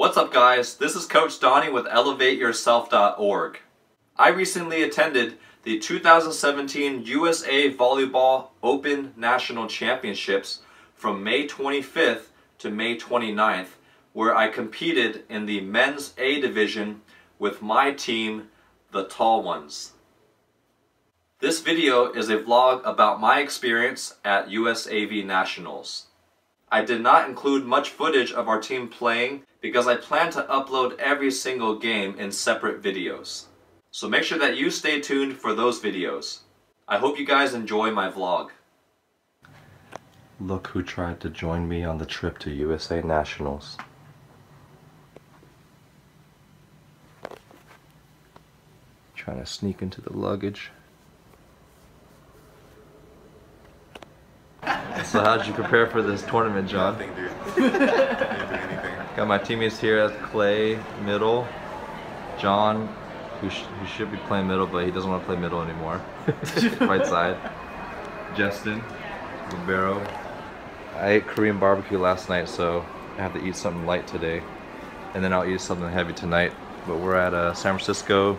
What's up guys, this is Coach Donnie with elevateyourself.org. I recently attended the 2017 USA Volleyball Open National Championships from May 25th to May 29th, where I competed in the Men's A Division with my team, the Tall Ones. This video is a vlog about my experience at USAV Nationals. I did not include much footage of our team playing because I plan to upload every single game in separate videos. So make sure that you stay tuned for those videos. I hope you guys enjoy my vlog. Look who tried to join me on the trip to USA Nationals. Trying to sneak into the luggage. So how did you prepare for this tournament, John? Nothing, dude. I didn't do anything. Got my teammates here as Clay, middle. John, who should be playing middle, but he doesn't want to play middle anymore. Right side. Justin, libero. I ate Korean barbecue last night, so I have to eat something light today. And then I'll eat something heavy tonight. But we're at San Francisco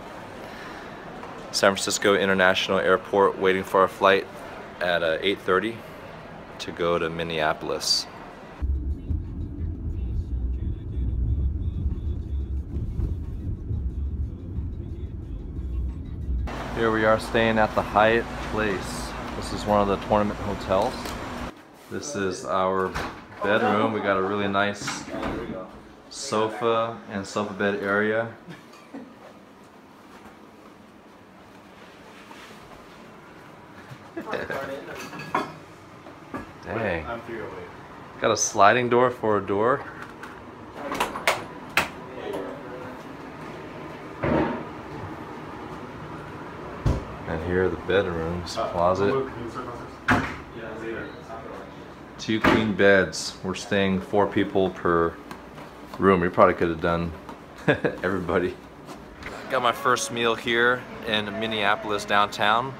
International Airport waiting for our flight at 8:30. To go to Minneapolis. Here we are staying at the Hyatt Place. This is one of the tournament hotels. This is our bedroom. We got a really nice sofa and sofa bed area. Dang. I'm 308. Got a sliding door for a door. And here are the bedrooms, closet. Two queen beds. We're staying 4 people per room. We probably could have done everybody. Got my first meal here in Minneapolis downtown.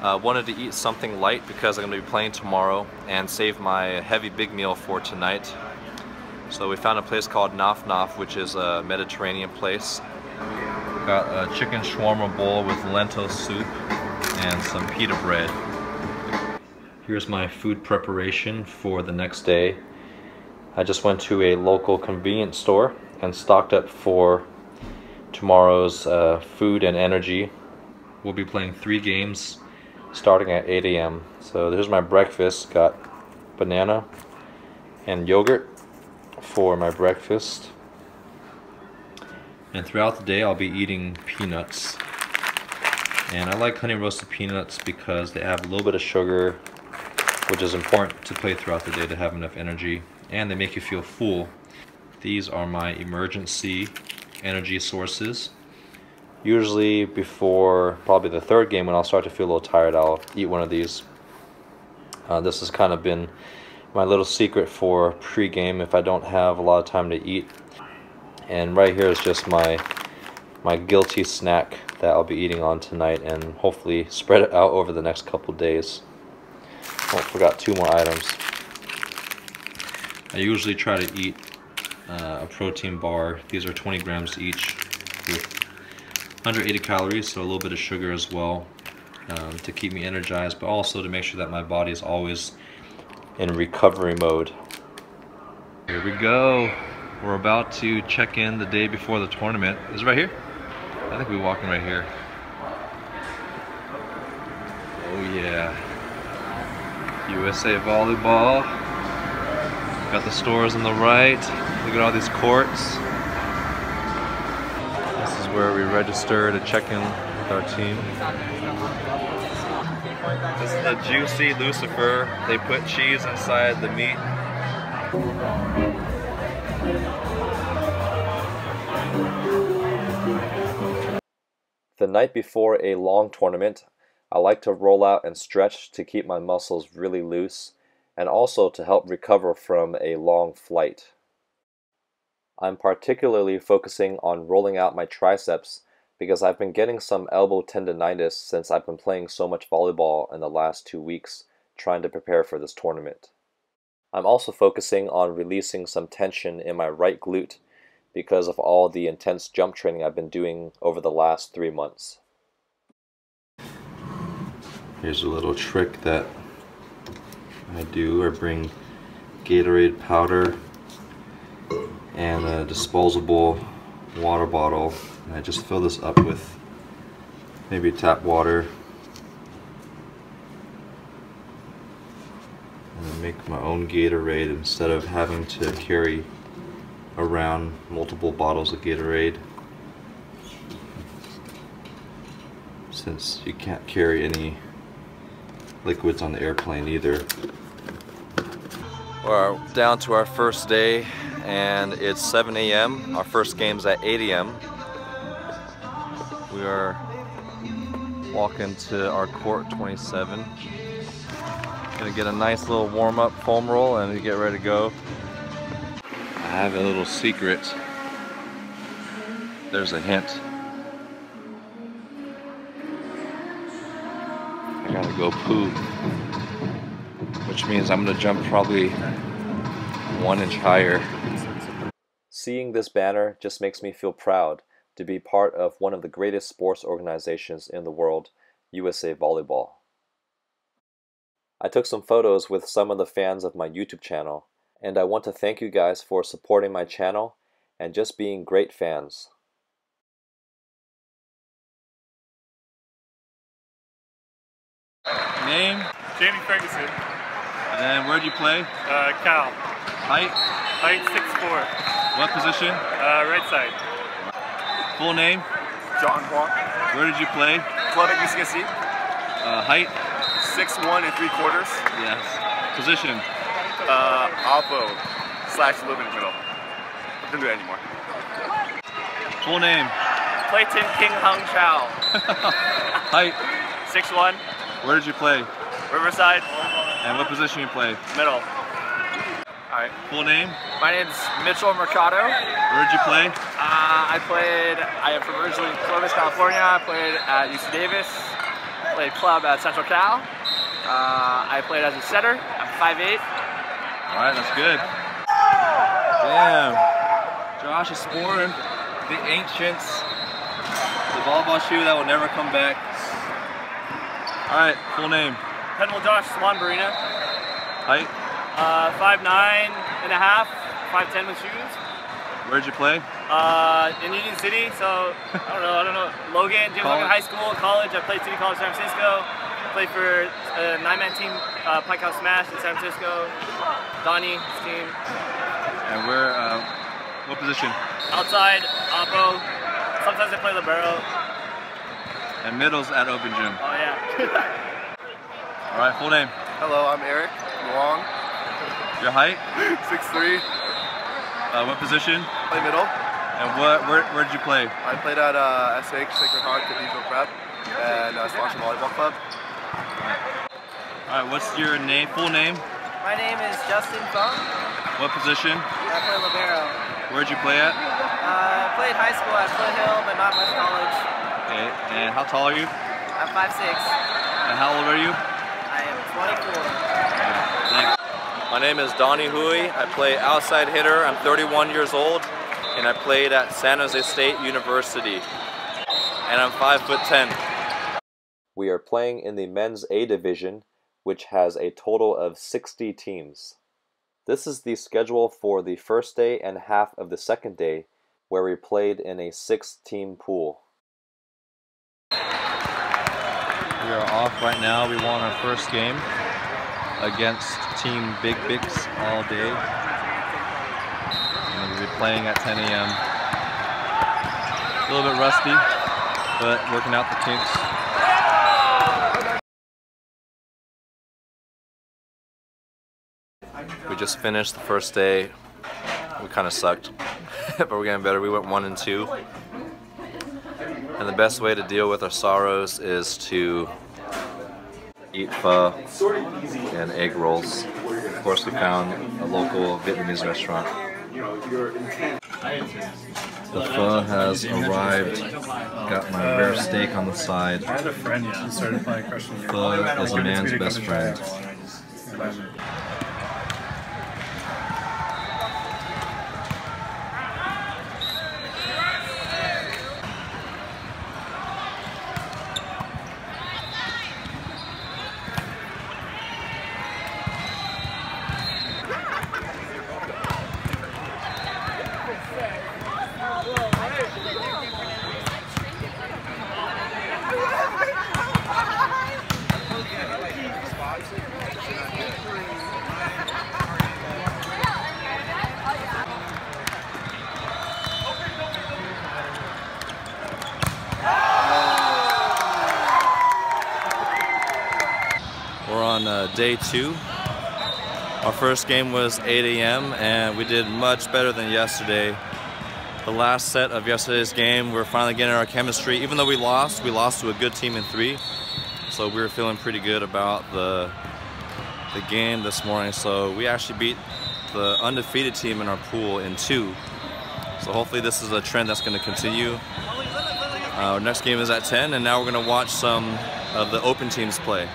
Wanted to eat something light because I'm going to be playing tomorrow and save my heavy big meal for tonight. So we found a place called Naf Naf, which is a Mediterranean place. Got a chicken shawarma bowl with lentil soup and some pita bread. Here's my food preparation for the next day. I just went to a local convenience store and stocked up for tomorrow's food and energy. We'll be playing 3 games starting at 8 a.m. So there's my breakfast. Got banana and yogurt for my breakfast. And throughout the day I'll be eating peanuts. And I like honey roasted peanuts because they have a little bit of sugar, which is important to play throughout the day to have enough energy. And they make you feel full. These are my emergency energy sources. Usually before probably the 3rd game when I'll start to feel a little tired, I'll eat one of these. This has kind of been my little secret for pre-game if I don't have a lot of time to eat. And right here is just my guilty snack that I'll be eating on tonight and hopefully spread it out over the next couple days. Oh, forgot 2 more items. I usually try to eat a protein bar. These are 20 grams each with 180 calories, so a little bit of sugar as well to keep me energized, but also to make sure that my body is always in recovery mode. Here we go. We're about to check in the day before the tournament. Is it right here? I think we're walking right here. Oh yeah. USA Volleyball. Got the stores on the right. Look at all these courts. Where we register to check in with our team. This is a juicy Lucifer. They put cheese inside the meat. The night before a long tournament, I like to roll out and stretch to keep my muscles really loose and also to help recover from a long flight. I'm particularly focusing on rolling out my triceps because I've been getting some elbow tendinitis since I've been playing so much volleyball in the last 2 weeks trying to prepare for this tournament. I'm also focusing on releasing some tension in my right glute because of all the intense jump training I've been doing over the last 3 months. Here's a little trick that I do. I bring Gatorade powder and a disposable water bottle, and I just fill this up with maybe tap water, and I make my own Gatorade instead of having to carry around multiple bottles of Gatorade, since you can't carry any liquids on the airplane either. We're down to our first day, and it's 7 a.m. Our first game's at 8 a.m. We are walking to our court 27. Gonna get a nice little warm-up foam roll and we get ready to go. I have a little secret. There's a hint. I gotta go poo, which means I'm gonna jump probably 1 inch higher. Seeing this banner just makes me feel proud to be part of one of the greatest sports organizations in the world, USA Volleyball. I took some photos with some of the fans of my YouTube channel, and I want to thank you guys for supporting my channel and just being great fans. Name? Jamie Ferguson. And then where'd you play? Cal. Height? Height 6'4". What position? Right side. Full name? John Kwok. Where did you play? Club at UCSC. Height? 6'1" and 3/4". Yes. Position? Oppo/little bit in the middle. I don't do that anymore. Full name? Clayton King Hung Chow. Height? 6'1". Where did you play? Riverside. And what position you play? Middle. Alright. Full name? My name's Mitchell Mercado. Where did you play? I am from originally Clovis, California. I played at UC Davis. Played club at Central Cal. I played as a setter. I'm 5'8". Alright, that's good. Damn. Josh is sporting the ancients. The volleyball shoe that will never come back. Alright, full name. Pedal Josh Swan Barina. Height? 5'9 and a half, 5'10 with shoes. Where'd you play? In Union City, so I don't know. Logan, James Logan High School, college. I played City College San Francisco. Played for a 9-man team, Pike House Smash in San Francisco. Donnie's team. And where, what position? Outside, oppo. Sometimes I play libero. And middle's at open gym. Oh yeah. All right, full name. Hello, I'm Eric Long. Your height? 6'3". What position? Play middle. And where did you play? I played at SH Sacred Heart Cathedral Prep and Slash Volleyball Club. All right, what's your name? Full name? My name is Justin Fung. What position? I play libero. Where did you play at? I played high school at Foothill, but not much college. Okay, and how tall are you? I'm 5'6". And how old are you? I am 24. Thanks. My name is Donnie Hui. I play outside hitter. I'm 31 years old, and I played at San Jose State University. And I'm 5'10". We are playing in the men's A division, which has a total of 60 teams. This is the schedule for the first day and half of the second day, where we played in a 6-team pool. We are off right now. We won our first game against Team Big Bigs all day. And we'll be playing at 10 a.m. A little bit rusty, but working out the kinks. We just finished the first day. We kind of sucked, but we're getting better. We went 1-2. And the best way to deal with our sorrows is to eat pho and egg rolls. Of course, we found a local Vietnamese restaurant. The pho has arrived. Got my rare steak on the side. Pho is a man's best friend. day two. Our first game was 8 a.m. and we did much better than yesterday. The last set of yesterday's game, we're finally getting our chemistry. Even though we lost to a good team in three. So we were feeling pretty good about the game this morning. So we actually beat the undefeated team in our pool in two. So hopefully this is a trend that's going to continue. Our next game is at 10, and now we're going to watch some of the open teams play.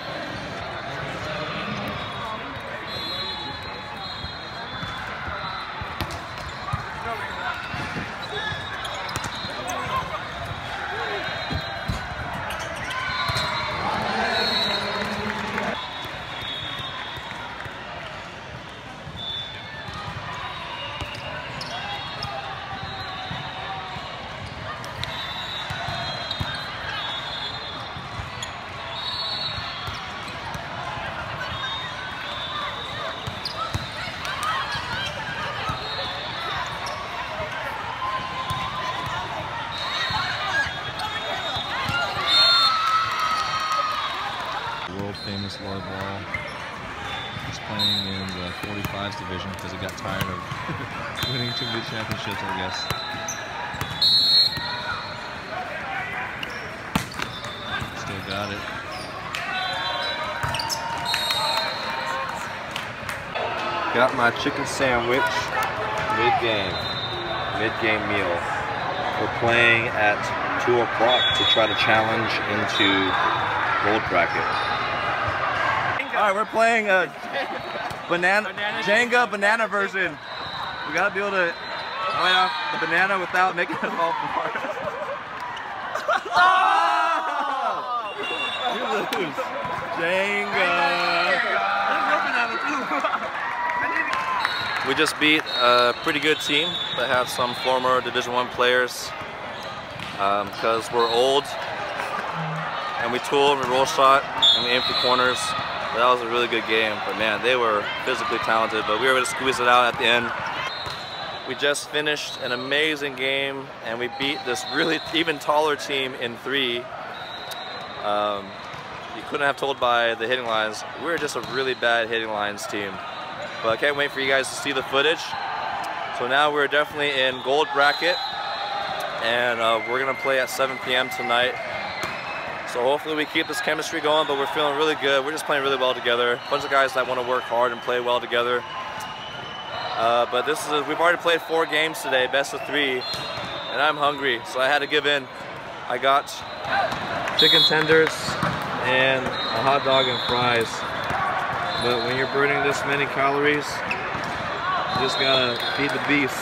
Got my chicken sandwich mid-game meal. We're playing at 2 o'clock to try to challenge into gold bracket. Jenga. All right, we're playing a banana Jenga banana version. We gotta be able to lay off the banana without making it fall apart. Oh! You lose. Jenga. We just beat a pretty good team that have some former Division I players because we're old and we tool, we roll shot, and we aim for corners. That was a really good game, but man, they were physically talented, but we were able to squeeze it out at the end. We just finished an amazing game and we beat this really even taller team in three. You couldn't have told by the hitting lines. We were just a really bad hitting lines team. But I can't wait for you guys to see the footage. So now we're definitely in gold bracket, and we're gonna play at 7 p.m. tonight. So hopefully we keep this chemistry going, but we're feeling really good. We're just playing really well together. A bunch of guys that wanna work hard and play well together. But this is, we've already played 4 games today, best of 3, and I'm hungry, so I had to give in. I got chicken tenders and a hot dog and fries. But when you're burning this many calories, you just gotta feed the beast.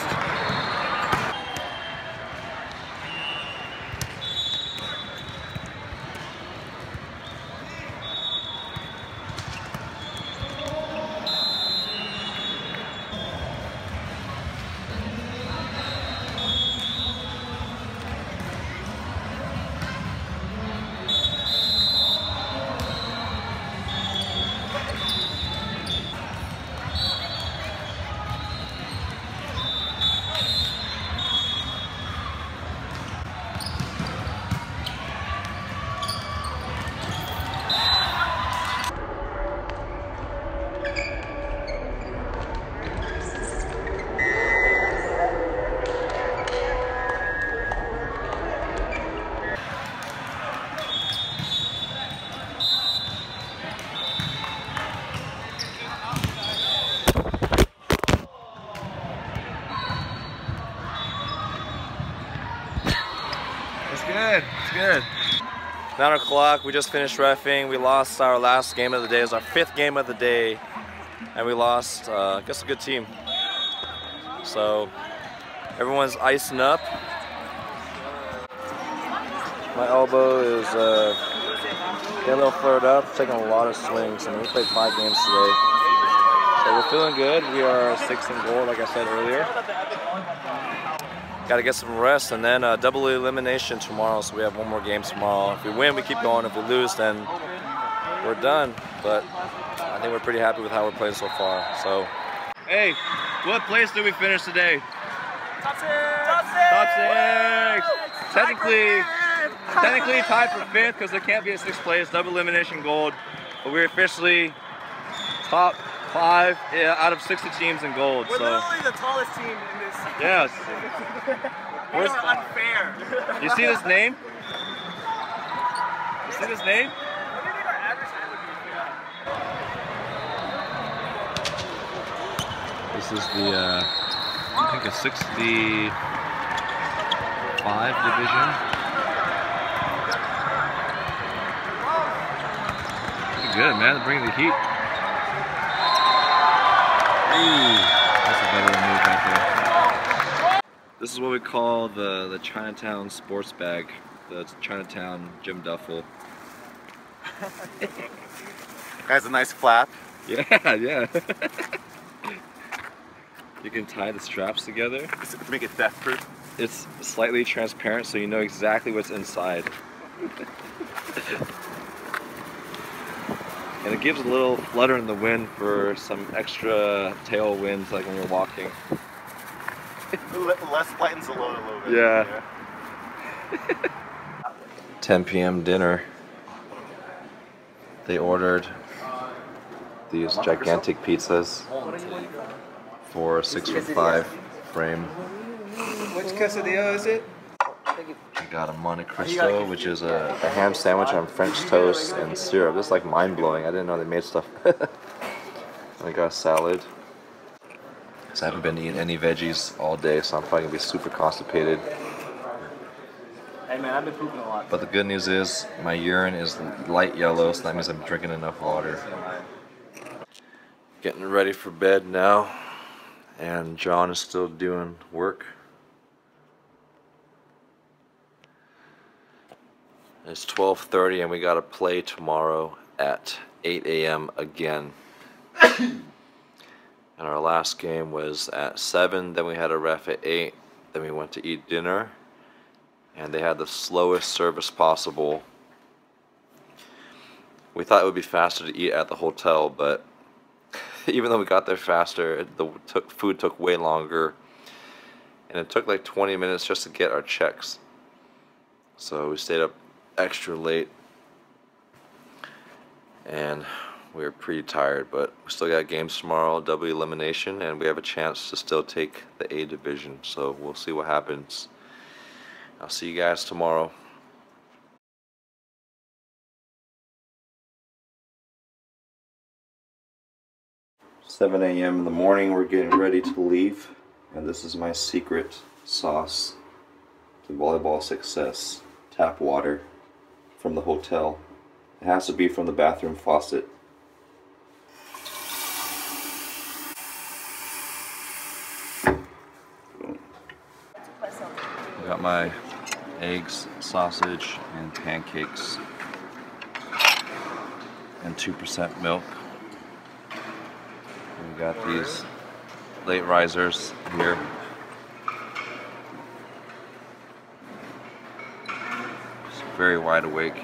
Good. 9 o'clock, we just finished reffing. We lost our last game of the day. It was our 5th game of the day. And we lost, I guess, a good team. So, everyone's icing up. My elbow is getting a little flared up, taking a lot of swings. And we played 5 games today. So, we're feeling good. We are 6th in goal, like I said earlier. Got to get some rest, and then double elimination tomorrow, so we have 1 more game tomorrow. If we win, we keep going. If we lose, then we're done. But I think we're pretty happy with how we're playing so far. So, hey, what place did we finish today? Top 6! Top 6! Technically tied for 5th because there can't be a 6th place. Double elimination gold. But we're officially top 5 out of 60 teams in gold. We're literally the tallest team in this. Yes. We're unfair. You see this name? You see this name? This is the, I think, a 65 division. Pretty good, man. They're bringing the heat. Ooh, that's a better move right there. This is what we call the Chinatown sports bag, the Chinatown Jim Duffel. Has a nice flap. Yeah, yeah. You can tie the straps together. To make it theft proof. It's slightly transparent so you know exactly what's inside. And it gives a little flutter in the wind for some extra tailwinds, like when you're walking. Less lightens the load a little bit. Yeah. 10 p.m. dinner. They ordered these gigantic pizzas. For a 6 foot 5 frame. Which quesadilla is it? I got a Monte Cristo, which is a ham sandwich on French toast and syrup. This is like mind blowing. I didn't know they made stuff. I got a salad. So I haven't been eating any veggies all day, so I'm probably gonna be super constipated. Hey man, I've been pooping a lot. But the good news is my urine is light yellow, so that means I'm drinking enough water. Getting ready for bed now. And John is still doing work. It's 12:30 and we got to play tomorrow at 8 a.m. again. And our last game was at 7, then we had a ref at 8, then we went to eat dinner. And they had the slowest service possible. We thought it would be faster to eat at the hotel, but even though we got there faster, the food took way longer, and it took like 20 minutes just to get our checks. So we stayed up extra late, and we were pretty tired, but we still got games tomorrow, double elimination, and we have a chance to still take the A division, so we'll see what happens. I'll see you guys tomorrow. . 7 a.m. in the morning, we're getting ready to leave, and this is my secret sauce to volleyball success. Tap water from the hotel. It has to be from the bathroom faucet. I got my eggs, sausage, and pancakes, and 2% milk. We got these late risers here. He's very wide awake.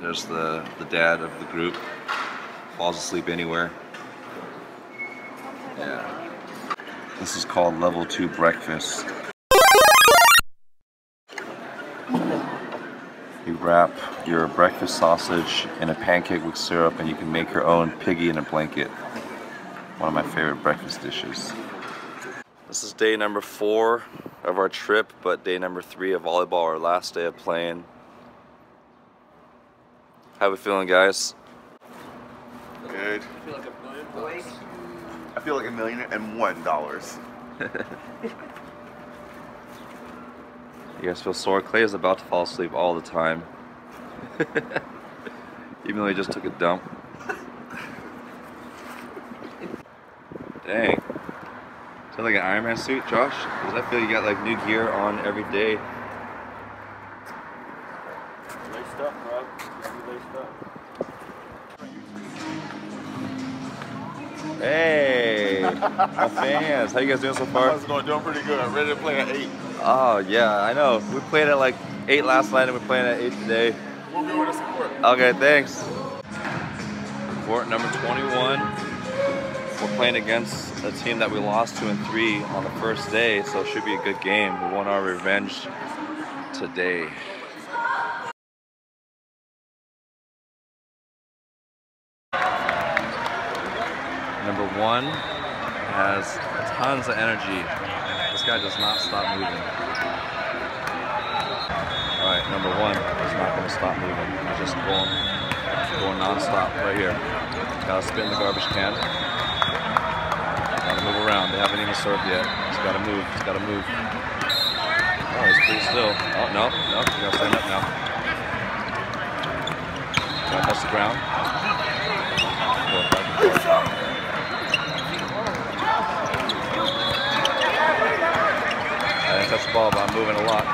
There's the dad of the group. Falls asleep anywhere. Yeah. This is called level 2 breakfast. You wrap your breakfast sausage in a pancake with syrup, and you can make your own piggy in a blanket. One of my favorite breakfast dishes. This is day number 4 of our trip, but day number 3 of volleyball, our last day of playing. How we feeling, guys? Good. I feel like $1,000,000. I feel like $1,001. You guys feel sore? Clay is about to fall asleep all the time. Even though he just took a dump. Dang. Is that like an Iron Man suit, Josh? Does that feel you got like new gear on every day? Laced up, bro. Laced up. Hey! My fans, how you guys doing so far? I'm doing pretty good. I'm ready to play at 8. Oh, yeah, I know. We played at like 8 last night and we're playing at 8 today. We'll be with us at court. Okay, thanks. Court number 21. We're playing against a team that we lost to in 3 on the first day, so it should be a good game. We want our revenge today. Number one has tons of energy. This guy does not stop moving. All right, number one is not going to stop moving. He's just going non-stop right here. Got to spin the garbage can. Got to move around. They haven't even served yet. He's got to move. He's got to move. Oh, he's pretty still. Oh, no, no. You got to stand up now. Got to touch the ground. I didn't touch the ball, but I'm moving a lot.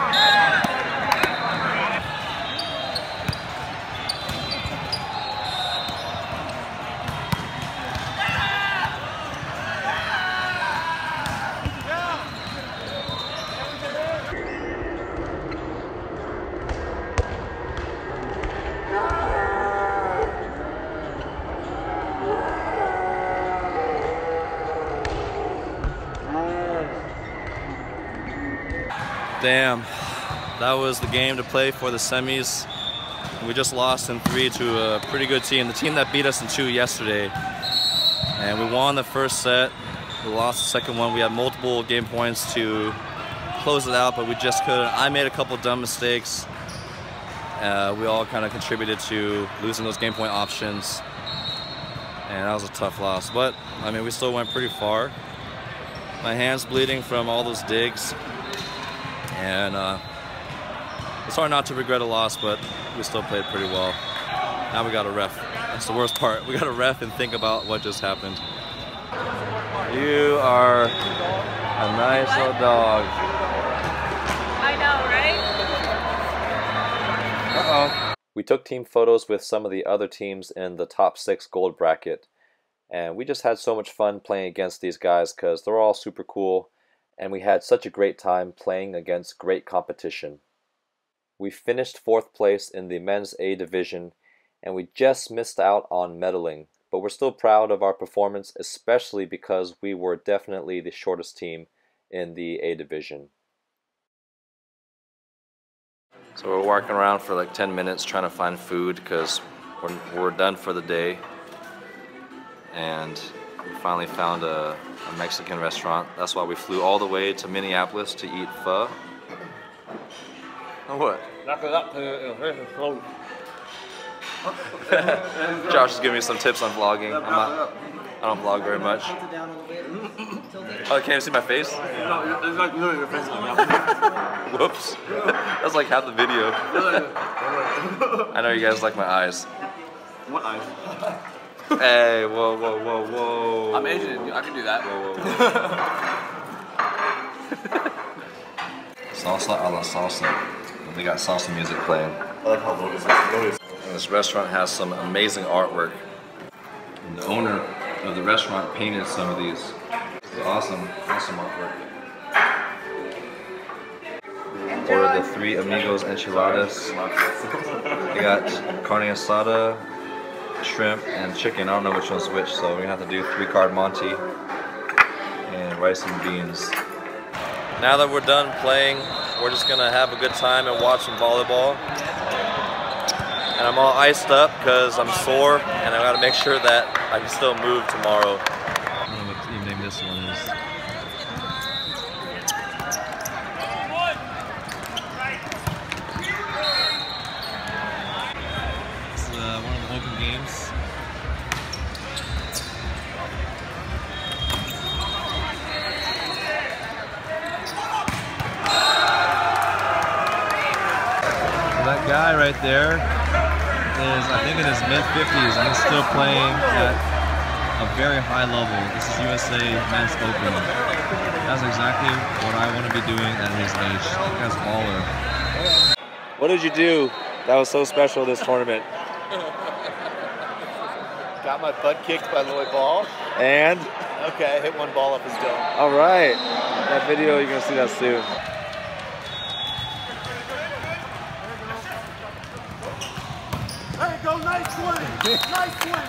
Damn, that was the game to play for the semis. We just lost in 3 to a pretty good team, the team that beat us in 2 yesterday. And we won the first set, we lost the second one. We had multiple game points to close it out, but we just couldn't. I made a couple dumb mistakes. We all kind of contributed to losing those game point options. And that was a tough loss, but I mean, we still went pretty far. My hand's bleeding from all those digs. And it's hard not to regret a loss, but we still played pretty well. Now we got a ref. That's the worst part. We got a ref and think about what just happened. You are a nice little dog. I know, right? Uh-oh. We took team photos with some of the other teams in the top 6 gold bracket. And we just had so much fun playing against these guys because they're all super cool. And we had such a great time playing against great competition. We finished 4th place in the men's A division, and we just missed out on medaling, but we're still proud of our performance, especially because we were definitely the shortest team in the A division. So we're walking around for like 10 minutes trying to find food because we're done for the day, and we finally found a Mexican restaurant. That's why we flew all the way to Minneapolis to eat pho. Oh, what? Josh is giving me some tips on vlogging. I don't vlog very much. Oh, can't you see my face? Whoops. That's like half the video. I know you guys like my eyes. What eyes? Hey, whoa, whoa, whoa, whoa. I'm Asian, I can do that. Whoa, whoa, whoa. Salsa a la salsa. And they got salsa music playing. I like how loaded. And this restaurant has some amazing artwork. And the owner of the restaurant painted some of these. This is awesome, awesome artwork. Ordered the 3 amigos enchiladas. They got carne asada, shrimp and chicken. I don't know which one's which, so we're gonna have to do 3-card Monty and rice and beans. Now that we're done playing, we're just gonna have a good time and watch some volleyball. And I'm all iced up because I'm sore, and I gotta make sure that I can still move tomorrow. I don't know what the name this one is. Guy right there is, I think, in his mid-50s, and he's still playing at a very high level. This is USA Men's Open. That's exactly what I want to be doing at his age. That guy's a baller. What did you do that was so special this tournament? Got my butt kicked by Lloyd Ball. And? Okay, I hit one ball up his dome. All right. That video, you're going to see that soon. Nice win! Nice win,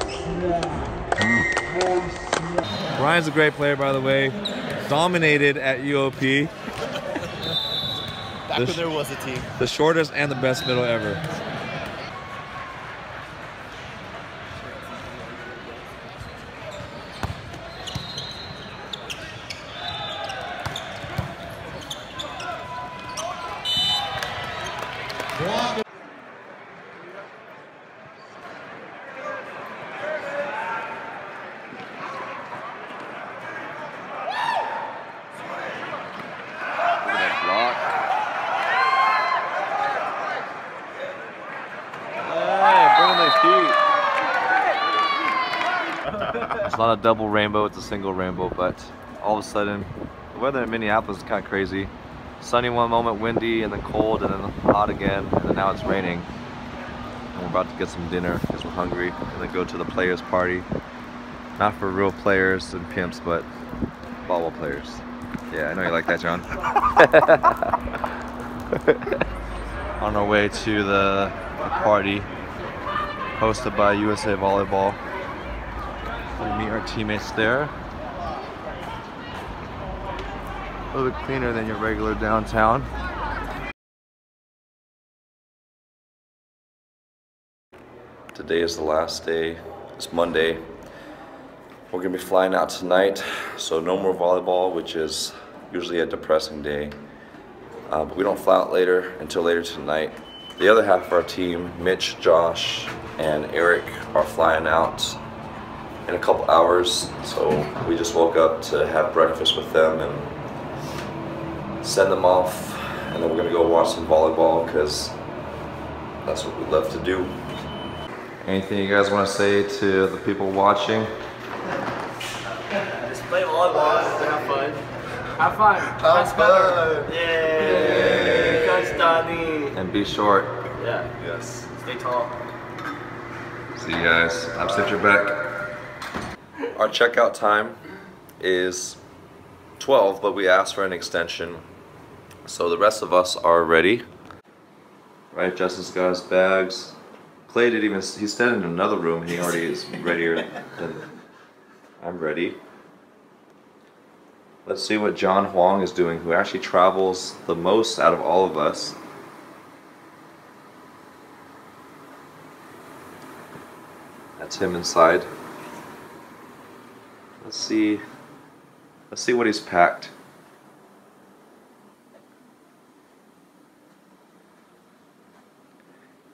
Brian! Brian's a great player, by the way. Dominated at UOP. Back when there was a team. The shortest and the best middle ever. It's not a double rainbow, it's a single rainbow. But all of a sudden, the weather in Minneapolis is kind of crazy. Sunny one moment, windy, and then cold, and then hot again, and then now it's raining. And we're about to get some dinner because we're hungry, and then go to the players' party. Not for real players and pimps, but volleyball players. Yeah, I know you like that, John. On our way to the party, hosted by USA Volleyball. We meet our teammates there. A little bit cleaner than your regular downtown. Today is the last day. It's Monday. We're gonna be flying out tonight, so no more volleyball, which is usually a depressing day. But we don't fly out later until later tonight. The other half of our team, Mitch, Josh, and Eric, are flying out in a couple hours. So we just woke up to have breakfast with them and send them off. And then we're gonna go watch some volleyball because that's what we love to do. Anything you guys want to say to the people watching? Just play volleyball and have fun. Have fun. Have fun. Yay. Yay. And be short. Yeah. Yes. Stay tall. See you guys. I'm Stitcher back. Our checkout time is 12, but we asked for an extension. So the rest of us are ready. Right, Justin's got his bags. Clay didn't even, he stayed in another room and he already is readier than I'm ready. Let's see what John Huang is doing, who actually travels the most out of all of us. That's him inside. Let's see what he's packed.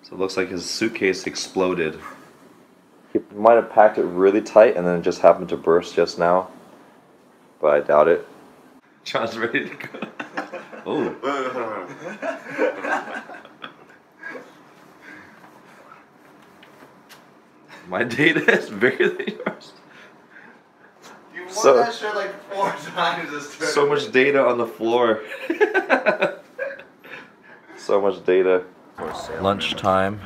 So it looks like his suitcase exploded. He might have packed it really tight and then it just happened to burst just now. But I doubt it. John's ready to go. Oh. My data is bigger than yours. You wore that shirt like 4 times this time. So much data on the floor. So much data. Lunchtime,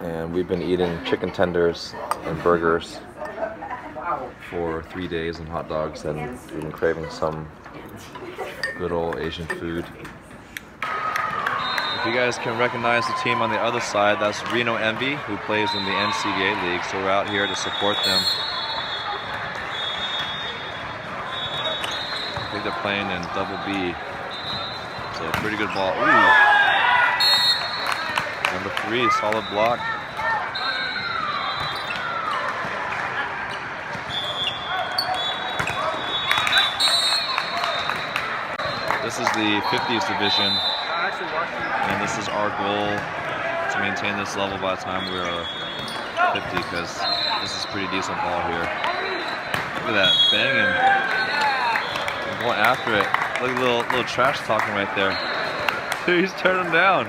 and we've been eating chicken tenders and burgers for 3 days and hot dogs, and we've been craving some good old Asian food. If you guys can recognize the team on the other side, that's Reno Envy, who plays in the NCAA league, so we're out here to support them. I think they're playing in Double B, so pretty good ball. Ooh. Number 3, solid block. This is the 50th division, and this is our goal to maintain this level by the time we're 50, because this is pretty decent ball here. Look at that, banging. I'm going after it. Look at little trash talking right there. Dude, he's turning down.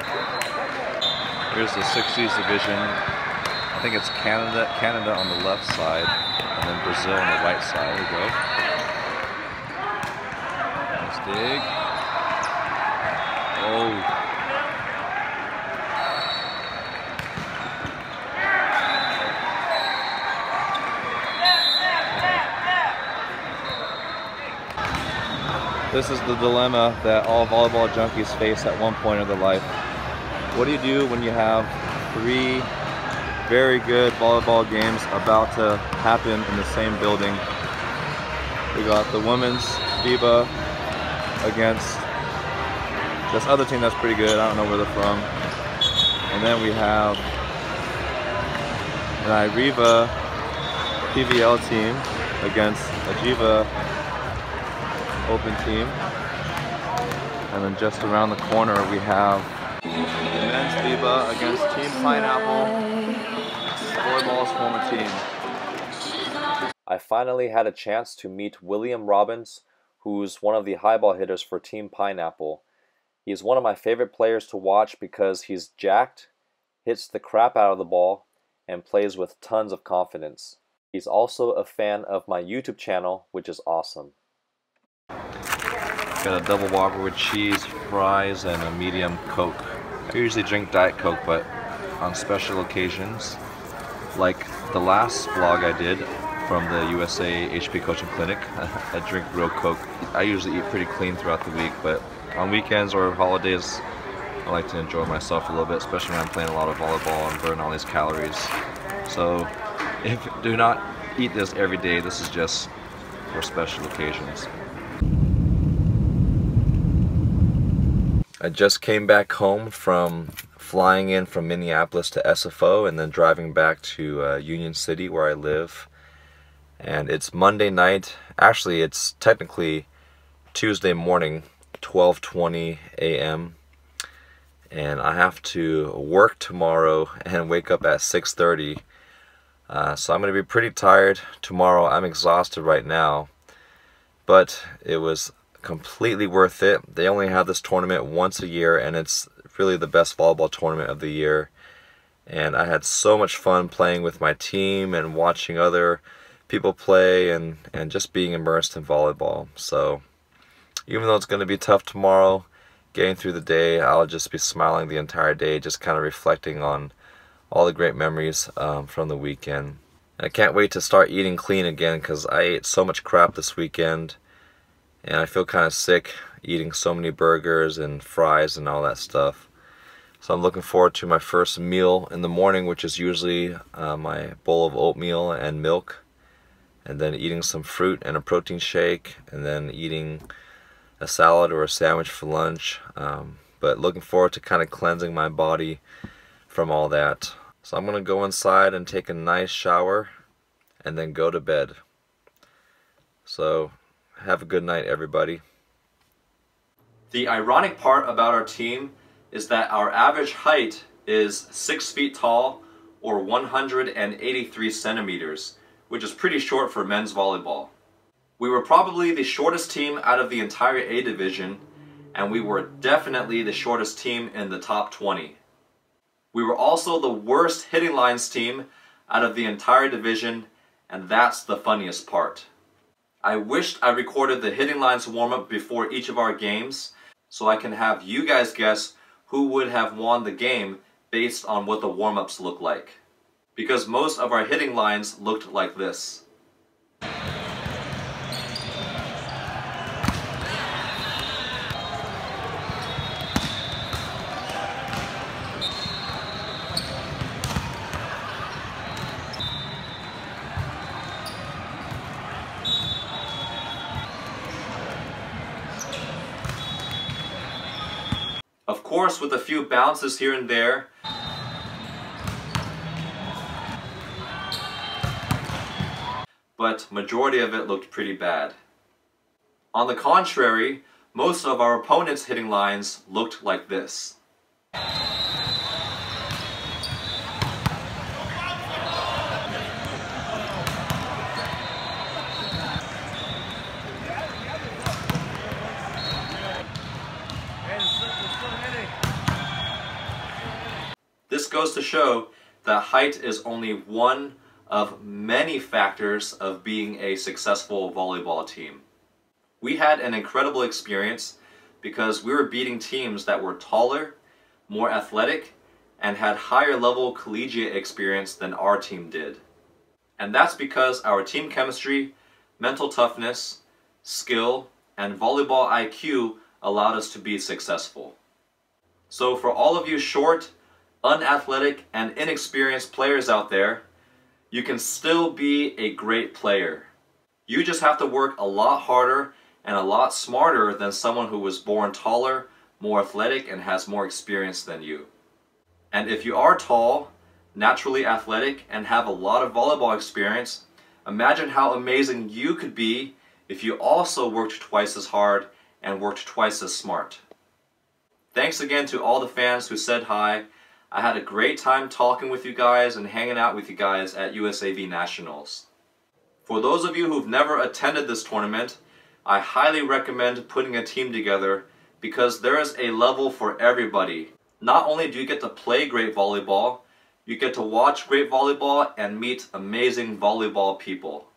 Here's the 60s division. I think it's Canada on the left side, and then Brazil on the right side. There we go. Nice dig. Oh. This is the dilemma that all volleyball junkies face at one point of their life. What do you do when you have 3 very good volleyball games about to happen in the same building? We got the women's FIBA against this other team that's pretty good. I don't know where they're from. And then we have an IREVA PVL team against a JIVA Open team. And then just around the corner we have men's FIBA against Team Pineapple, volleyball's former team. I finally had a chance to meet William Robbins, who's one of the high ball hitters for Team Pineapple. He's one of my favorite players to watch because he's jacked, hits the crap out of the ball, and plays with tons of confidence. He's also a fan of my YouTube channel, which is awesome. Got a double whopper with cheese, fries, and a medium Coke. I usually drink Diet Coke, but on special occasions, like the last vlog I did from the USA HP Coaching Clinic, I drink real Coke. I usually eat pretty clean throughout the week, but on weekends or holidays, I like to enjoy myself a little bit, especially when I'm playing a lot of volleyball and burn all these calories. So, do not eat this every day. This is just for special occasions. I just came back home from flying in from Minneapolis to SFO and then driving back to Union City where I live. And it's Monday night. Actually, it's technically Tuesday morning, 12:20 a.m. And I have to work tomorrow and wake up at 6:30. So I'm going to be pretty tired tomorrow. I'm exhausted right now. But it was completely worth it. They only have this tournament once a year, and it's really the best volleyball tournament of the year. And I had so much fun playing with my team and watching other people play and just being immersed in volleyball. So even though it's going to be tough tomorrow, getting through the day, I'll just be smiling the entire day, just kind of reflecting on all the great memories from the weekend. And I can't wait to start eating clean again because I ate so much crap this weekend. And I feel kind of sick eating so many burgers and fries and all that stuff. So I'm looking forward to my first meal in the morning, which is usually my bowl of oatmeal and milk. And then eating some fruit and a protein shake. And then eating a salad or a sandwich for lunch. But looking forward to kind of cleansing my body from all that. So I'm going to go inside and take a nice shower. And then go to bed. So have a good night, everybody. The ironic part about our team is that our average height is 6 feet tall or 183 centimeters, which is pretty short for men's volleyball. We were probably the shortest team out of the entire A division, and we were definitely the shortest team in the top 20. We were also the worst hitting lines team out of the entire division, and that's the funniest part. I wished I recorded the hitting lines warm-up before each of our games so I can have you guys guess who would have won the game based on what the warm-ups look like. Because most of our hitting lines looked like this. Of course, with a few bounces here and there. But majority of it looked pretty bad. On the contrary, most of our opponents' hitting lines looked like this. This goes to show that height is only one of many factors of being a successful volleyball team. We had an incredible experience because we were beating teams that were taller, more athletic, and had higher level collegiate experience than our team did. And that's because our team chemistry, mental toughness, skill, and volleyball IQ allowed us to be successful. So for all of you short, unathletic, and inexperienced players out there, you can still be a great player. You just have to work a lot harder and a lot smarter than someone who was born taller, more athletic, and has more experience than you. And if you are tall, naturally athletic, and have a lot of volleyball experience, imagine how amazing you could be if you also worked twice as hard and worked twice as smart. Thanks again to all the fans who said hi. I had a great time talking with you guys and hanging out with you guys at USAV Nationals. For those of you who've never attended this tournament, I highly recommend putting a team together because there is a level for everybody. Not only do you get to play great volleyball, You get to watch great volleyball and meet amazing volleyball people.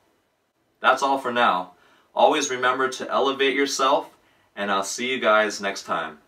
That's all for now. Always remember to elevate yourself, and I'll see you guys next time.